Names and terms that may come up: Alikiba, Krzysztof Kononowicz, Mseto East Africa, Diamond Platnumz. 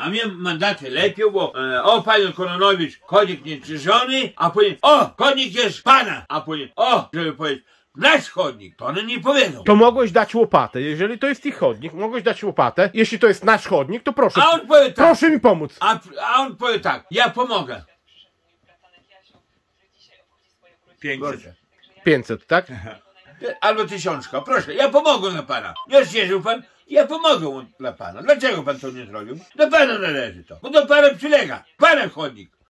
A mnie mandaty lepią, bo o, panie Kononowicz, konik nieczyżony, a później, o, konik jest pana, a później, o, żeby powiedzieć, nasz chodnik, to one nie powiedzą. To mogłeś dać łopatę, jeżeli to jest ich chodnik, mogłeś dać łopatę, jeśli to jest nasz chodnik, to proszę, a on powie tak, proszę mi pomóc. A on powie tak, ja pomogę. 500. 500, tak? Albo 1000, proszę, ja pomogę dla pana. Nie oświeżył pan? Ja pomogę dla pana. Dlaczego pan to nie zrobił? Do pana należy to, bo do pana przylega. Pana chodnik.